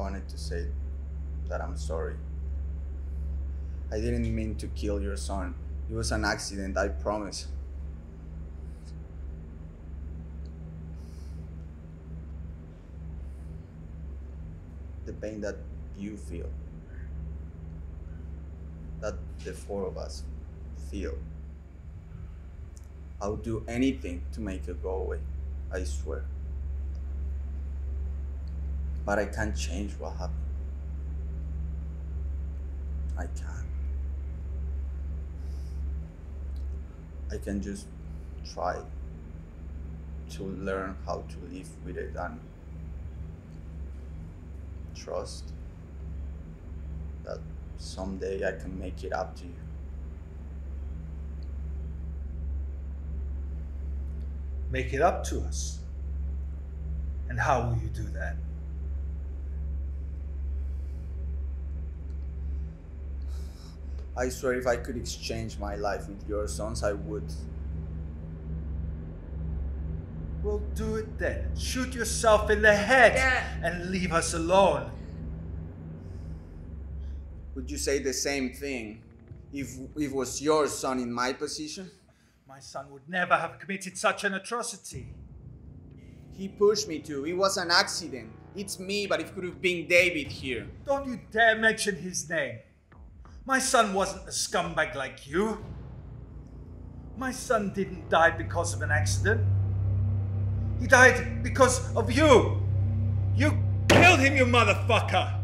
I wanted to say that I'm sorry. I didn't mean to kill your son. It was an accident, I promise. The pain that you feel, that the four of us feel. I'll do anything to make it go away, I swear. But I can't change what happened. I can't. I can just try to learn how to live with it and trust that someday I can make it up to you. Make it up to us? And how will you do that? I swear, if I could exchange my life with your son's, I would. Well, do it then. Shoot yourself in the head and leave us alone. Would you say the same thing if it was your son in my position? My son would never have committed such an atrocity. He pushed me to. It was an accident. It's me, but it could have been David here. Don't you dare mention his name. My son wasn't a scumbag like you. My son didn't die because of an accident. He died because of you. You killed him, you motherfucker!